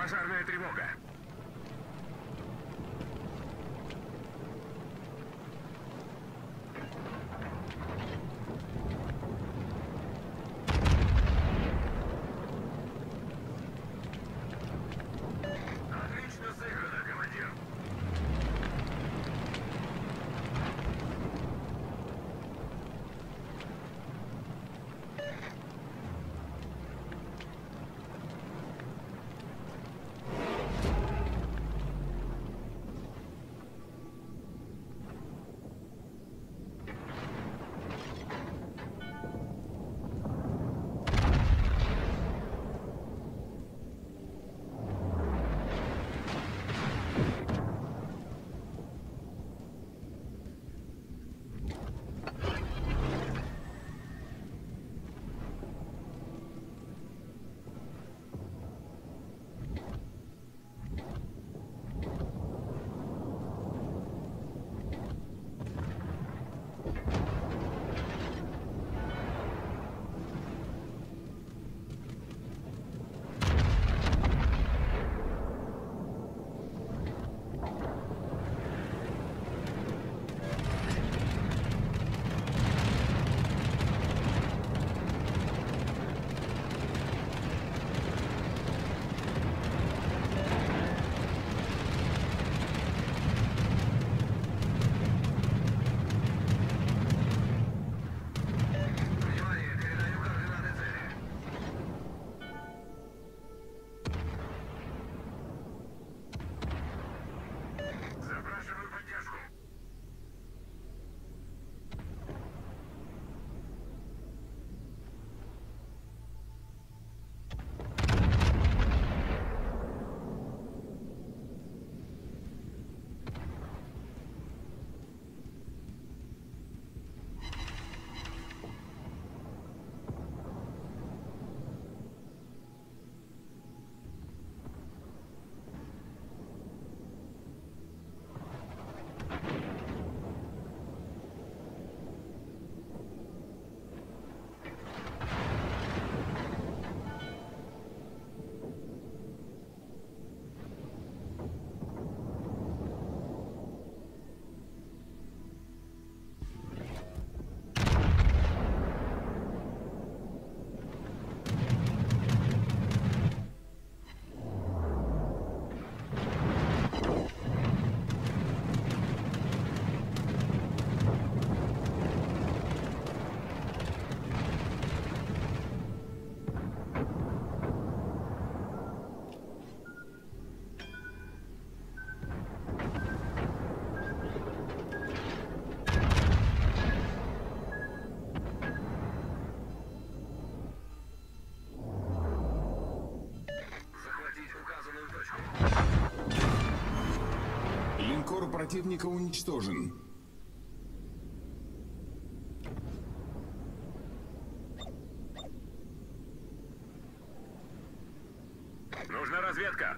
Пожарная тревога. Линкор противника уничтожен. Нужна разведка.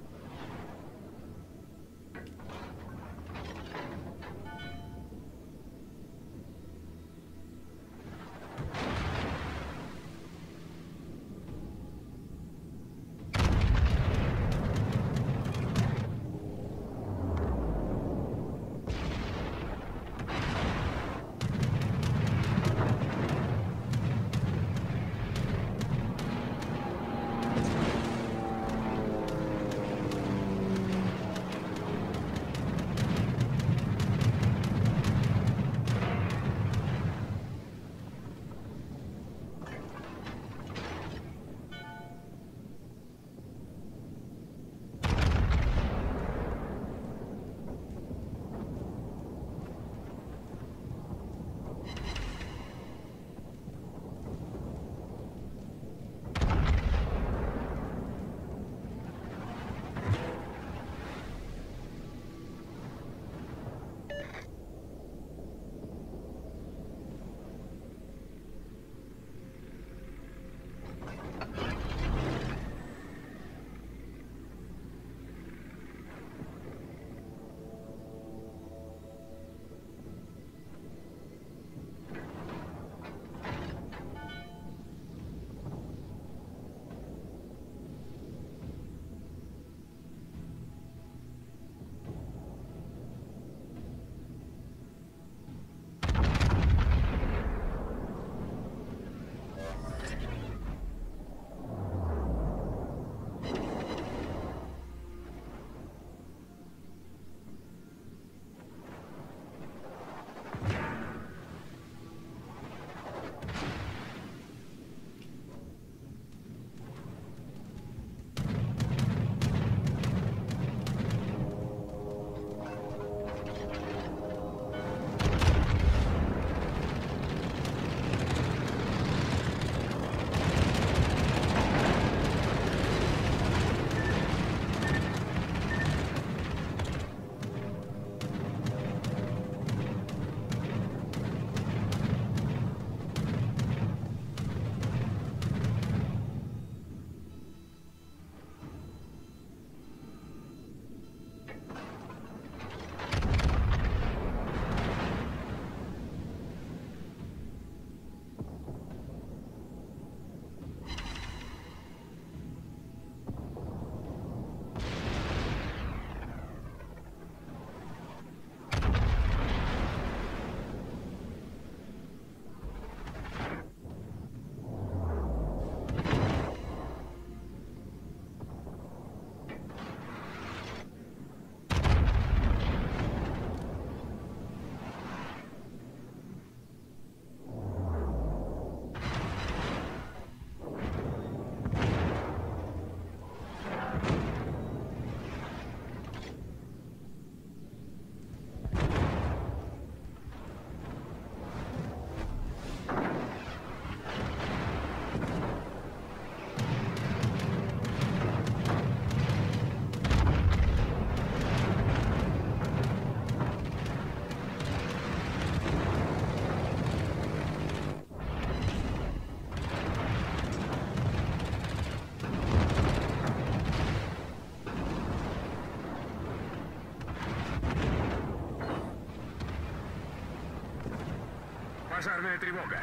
Ударная тревога.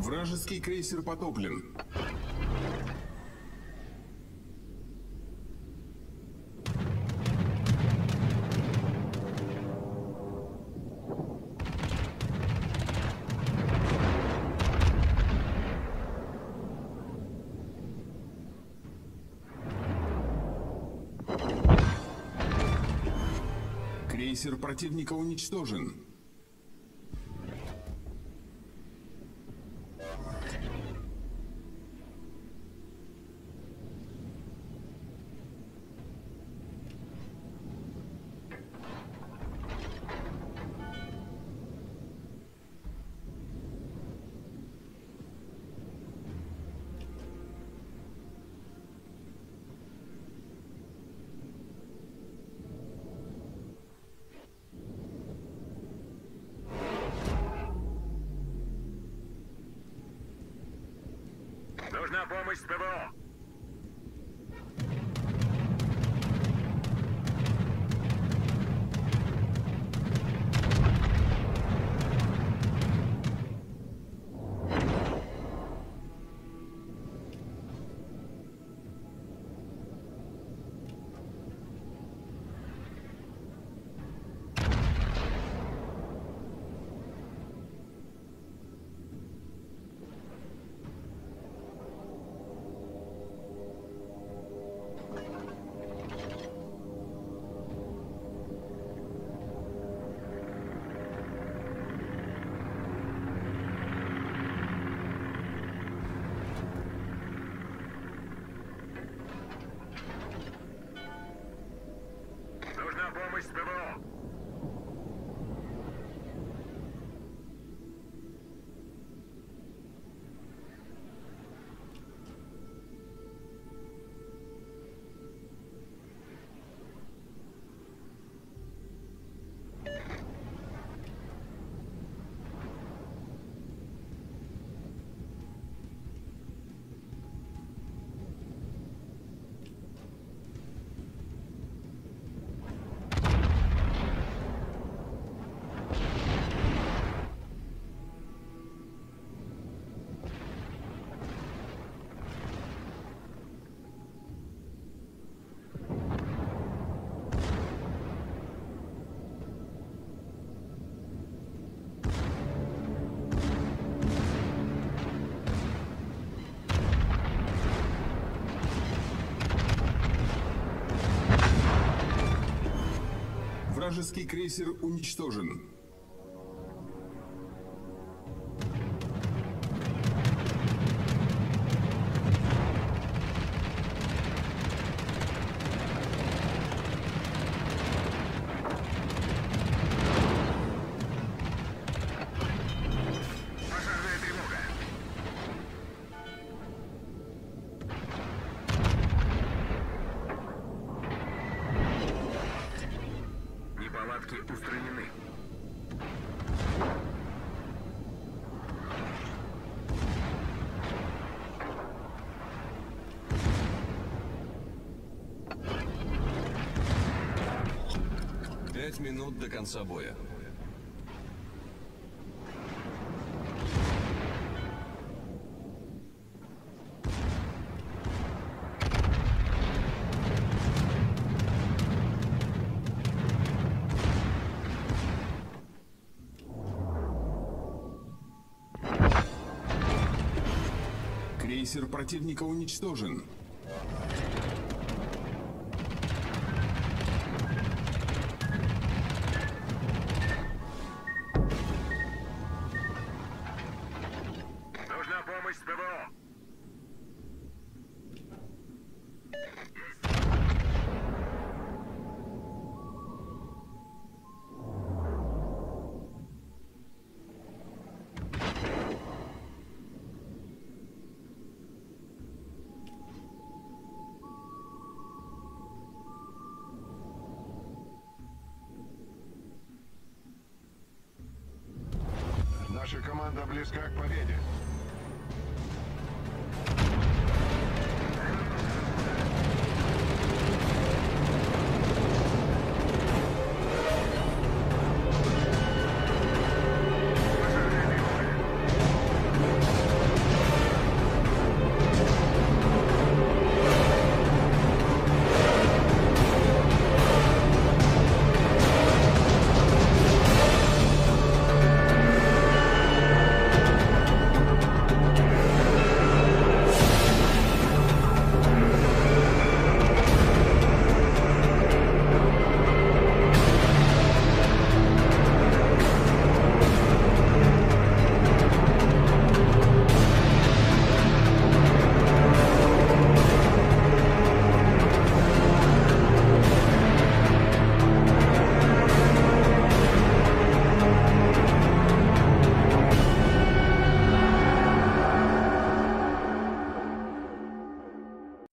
Вражеский крейсер потоплен. Крейсер противника уничтожен. Нужна помощь с ПВО. Вражеский крейсер уничтожен. Устранены. Пять минут до конца боя. Крейсер противника уничтожен. Нужна помощь с ПВО. Наша команда близка к победе.